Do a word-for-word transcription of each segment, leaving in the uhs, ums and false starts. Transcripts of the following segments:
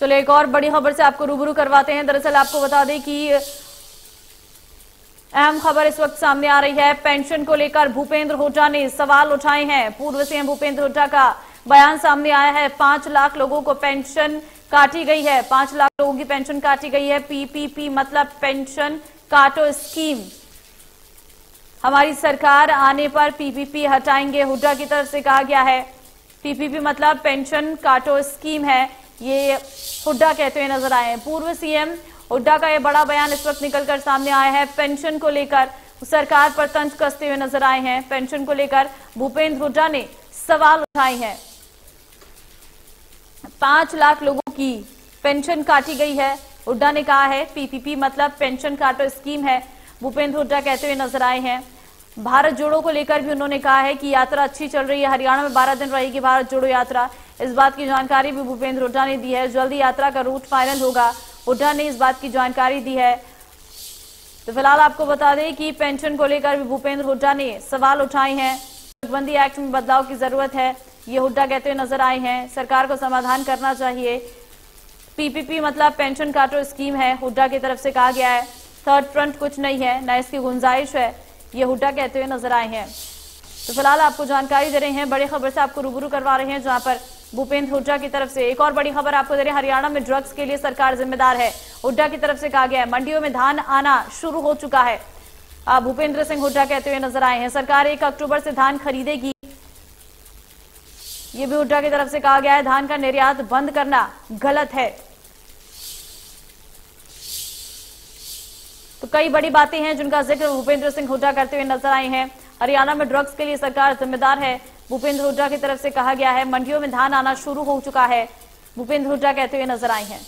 चलिए एक और बड़ी खबर से आपको रूबरू करवाते हैं। दरअसल आपको बता दें कि अहम खबर इस वक्त सामने आ रही है। पेंशन को लेकर भूपेंद्र हुड्डा ने सवाल उठाए हैं। पूर्व सीएम भूपेंद्र हुड्डा का बयान सामने आया है। पांच लाख लोगों को पेंशन काटी गई है। पांच लाख लोगों की पेंशन काटी गई है। पीपीपी मतलब पेंशन काटो स्कीम। हमारी सरकार आने पर पीपीपी हटाएंगे, हुड्डा की तरफ से कहा गया है। पीपीपी मतलब पेंशन काटो स्कीम है, ये हुड्डा कहते हुए नजर आए हैं। पूर्व सीएम हुड्डा का ये बड़ा बयान इस वक्त निकलकर सामने आया है। पेंशन को लेकर सरकार पर तंज कसते हुए नजर आए हैं। पेंशन को लेकर भूपेंद्र हुड्डा ने सवाल उठाए हैं। पांच लाख लोगों की पेंशन काटी गई है, हुड्डा ने कहा है। पीपीपी मतलब पेंशन काटो स्कीम है, भूपेंद्र हुड्डा कहते हुए नजर आए हैं। भारत जोड़ो को लेकर भी उन्होंने कहा है कि यात्रा अच्छी चल रही है। हरियाणा में बारह दिन रहेगी भारत जोड़ो यात्रा, इस बात की जानकारी भी भूपेंद्र हुड्डा ने दी है। जल्दी यात्रा का रूट फाइनल होगा, हुड्डा ने इस बात की जानकारी दी है। तो फिलहाल आपको बता दें कि पेंशन को लेकर भी भूपेंद्र हुड्डा ने सवाल उठाए हैं। नोटबंदी एक्ट में बदलाव की जरूरत है, ये हुड्डा कहते हुए नजर आए हैं। सरकार को समाधान करना चाहिए। पीपीपी मतलब पेंशन काटो स्कीम है, हुड्डा की तरफ से कहा गया है। थर्ड फ्रंट कुछ नहीं है, न इसकी गुंजाइश है, ये हुड्डा कहते हुए नजर आए हैं। तो फिलहाल आपको जानकारी दे रहे हैं, बड़ी खबर से आपको रूबरू करवा रहे हैं, जहां पर भूपेंद्र हुड्डा की तरफ से एक और बड़ी खबर आपको दे रहे हैं। हरियाणा में ड्रग्स के लिए सरकार जिम्मेदार है, हुड्डा की तरफ से कहा गया है। मंडियों में धान आना शुरू हो चुका है, भूपेंद्र सिंह हुड्डा कहते हुए नजर आए हैं। सरकार एक अक्टूबर से धान खरीदेगी, ये भी हुड्डा की तरफ से कहा गया है। धान का निर्यात बंद करना गलत है। तो कई बड़ी बातें हैं जिनका जिक्र भूपेंद्र सिंह हुड्डा करते हुए नजर आए हैं। हरियाणा में ड्रग्स के लिए सरकार जिम्मेदार है, भूपेंद्र हुड्डा की तरफ से कहा गया है। मंडियों में धान आना शुरू हो चुका है, भूपेंद्र हुड्डा कहते हुए नजर आए हैं।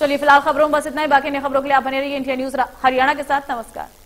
चलिए फिलहाल खबरों में बस इतना ही। बाकी अन्य खबरों के लिए आप बने रहिए इंडिया न्यूज हरियाणा के साथ। नमस्कार।